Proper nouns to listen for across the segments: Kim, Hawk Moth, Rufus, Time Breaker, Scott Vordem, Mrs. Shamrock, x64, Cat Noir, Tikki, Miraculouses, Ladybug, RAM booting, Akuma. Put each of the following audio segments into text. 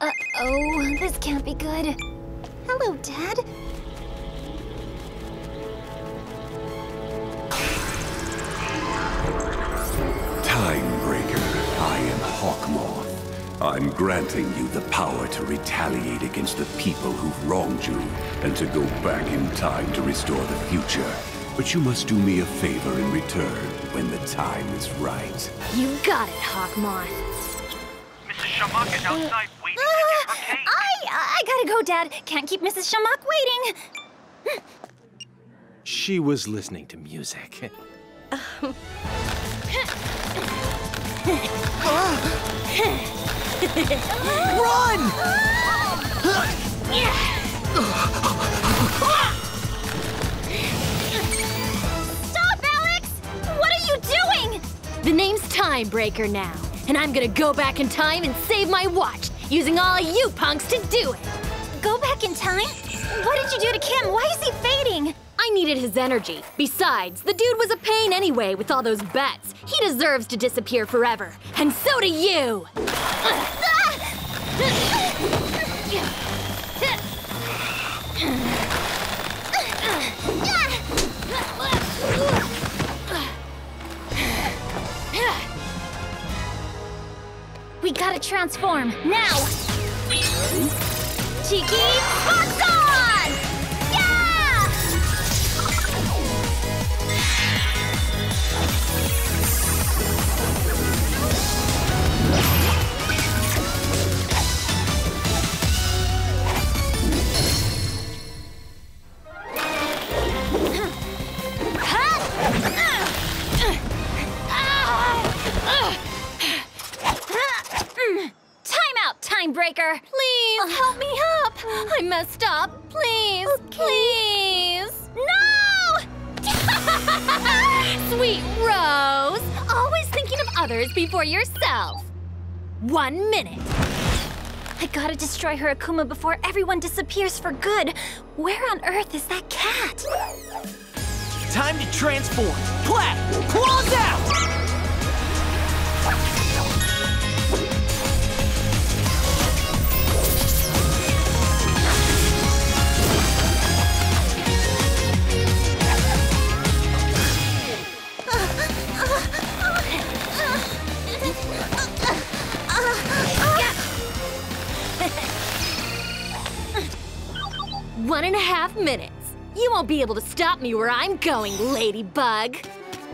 Uh-oh, this can't be good. Hello, Dad. Time Breaker, I am Hawk Moth. I'm granting you the power to retaliate against the people who've wronged you and to go back in time to restore the future. But you must do me a favor in return when the time is right. You got it, Hawk Moth. Mrs. Shamrock is outside waiting to get her cake. I gotta go, Dad. Can't keep Mrs. Shamrock waiting. She was listening to music. Run! The name's Time Breaker now, and I'm gonna go back in time and save my watch, using all you punks to do it. Go back in time? What did you do to Kim? Why is he fading? I needed his energy. Besides, the dude was a pain anyway with all those bets. He deserves to disappear forever, and so do you! We gotta transform, now! Tikki, box on! Yeah! Breaker, please help me up. I messed up. Please, please. No! Sweet Rose, always thinking of others before yourself. 1 minute. I gotta destroy her Akuma before everyone disappears for good. Where on earth is that cat? Time to transform. Plat, claws out! One and a half minutes. You won't be able to stop me where I'm going, Ladybug.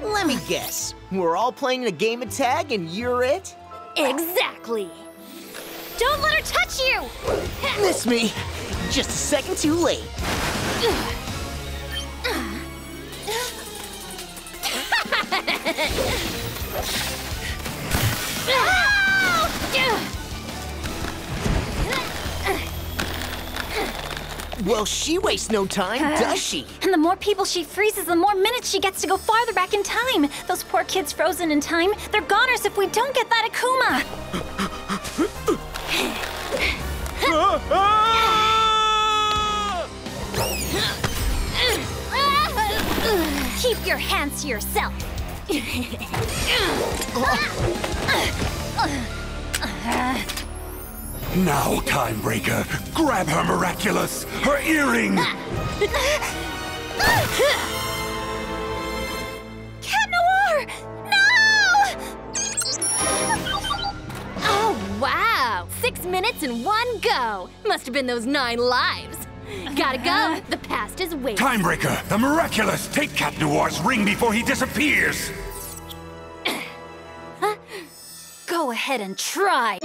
Let me guess. We're all playing a game of tag and you're it? Exactly. Don't let her touch you! Miss me. Just a second too late. Well, she wastes no time, does she? And the more people she freezes, the more minutes she gets to go farther back in time. Those poor kids frozen in time, they're goners if we don't get that Akuma! Keep your hands to yourself. Now, Time Breaker, grab her miraculous, her earring! Cat Noir! No! Oh, wow! 6 minutes and one go! Must have been those 9 lives. Gotta go, the past is waiting. Time Breaker, the miraculous, take Cat Noir's ring before he disappears! Go ahead and try.